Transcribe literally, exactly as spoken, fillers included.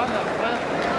Anda,